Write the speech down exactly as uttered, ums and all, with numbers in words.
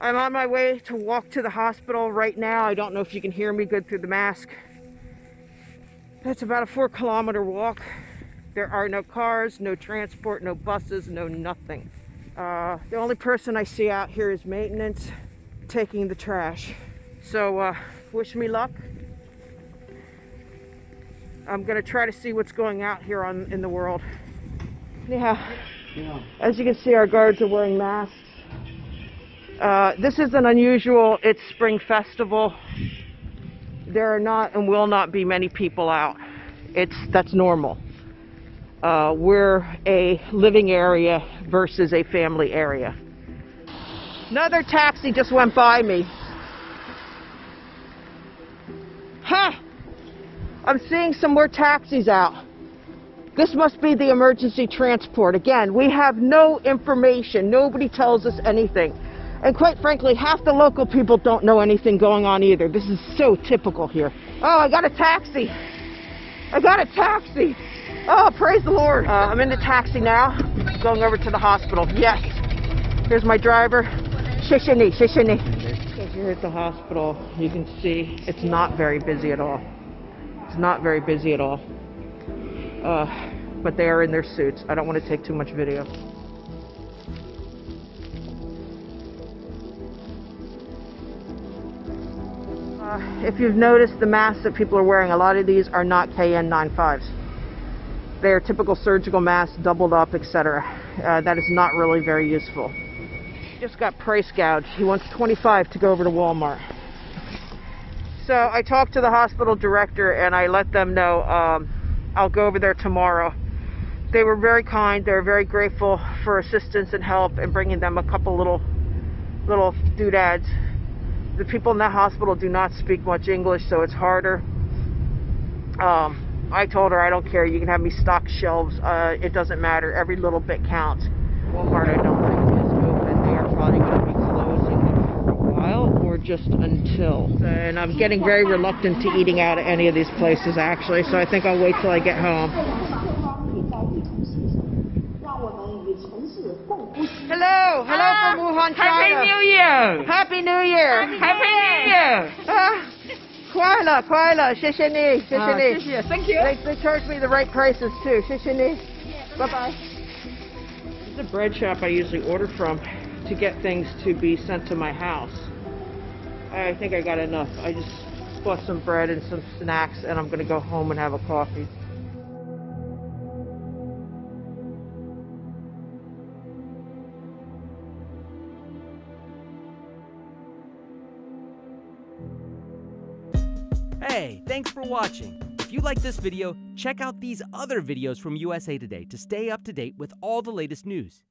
I'm on my way to walk to the hospital right now. I don't know if you can hear me good through the mask. That's about a four kilometer walk. There are no cars, no transport, no buses, no nothing. Uh, the only person I see out here is maintenance, taking the trash. So uh, wish me luck. I'm gonna try to see what's going out here on in the world. Yeah, yeah. As you can see, our guards are wearing masks. Uh, this is an unusual, it's spring festival. There are not and will not be many people out. It's, that's normal. Uh, we're a living area versus a family area. Another taxi just went by me. Huh, I'm seeing some more taxis out. This must be the emergency transport. Again, we have no information. Nobody tells us anything. And quite frankly, half the local people don't know anything going on either. This is so typical here. Oh, I got a taxi. I got a taxi. Oh, praise the Lord. Uh, I'm in the taxi now, going over to the hospital. Yes. Here's my driver. Shishini, Shishini. So here at the hospital, you can see it's not very busy at all. It's not very busy at all. Uh, but they are in their suits. I don't want to take too much video. Uh, if you've noticed the masks that people are wearing, a lot of these are not K N ninety-fives. They are typical surgical masks, doubled up, et cetera. Uh, that is not really very useful. Just got price gouged. He wants twenty-five to go over to Walmart. So I talked to the hospital director and I let them know um, I'll go over there tomorrow. They were very kind. They were very grateful for assistance and help and bringing them a couple little, little doodads. The people in that hospital do not speak much English, so it's harder. Um, I told her, I don't care, you can have me stock shelves, uh, it doesn't matter, every little bit counts. Walmart, I don't think is open. They are probably going to be closing for a while, or just until. And I'm getting very reluctant to eating out at any of these places, actually, so I think I'll wait till I get home. Hello, hello uh, from Wuhan, China. Happy New Year! Happy New Year! Happy New Year! Ah, Kwaila, Kwaila, Shishini, Shishini. Uh, thank you. They, they charge me the right prices too. Shishini. Yeah, bye bye. This is a bread shop I usually order from to get things to be sent to my house. I think I got enough. I just bought some bread and some snacks, and I'm gonna go home and have a coffee. Hey, thanks for watching. If you like this video, check out these other videos from U S A Today to stay up to date with all the latest news.